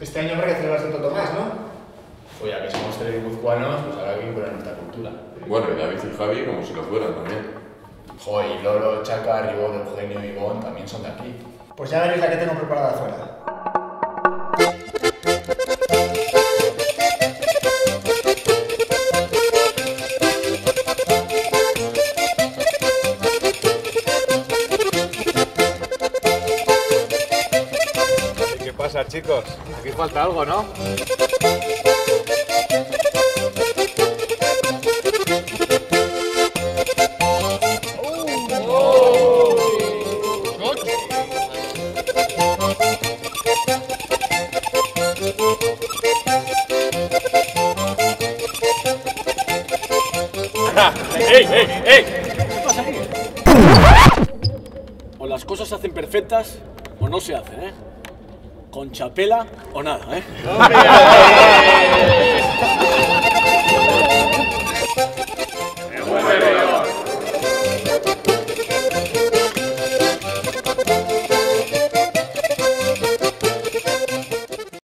Este año habrá que celebrar Santo Tomás, ¿no? Oye, que somos tres guipuzcoanos, pues habrá que incorporar nuestra cultura. Bueno, y David y Javi como si lo fueran también. Joder, y Lolo, Chaca, Ribón, Eugenio y Ivón también son de aquí. Pues ya veréis la que tengo preparada afuera. ¿Qué pasa, chicos? Aquí falta algo, ¿no? ¡Ey! ¿Qué pasa aquí? O las cosas se hacen perfectas o no se hacen, ¿eh? Con chapela o nada, ¿eh?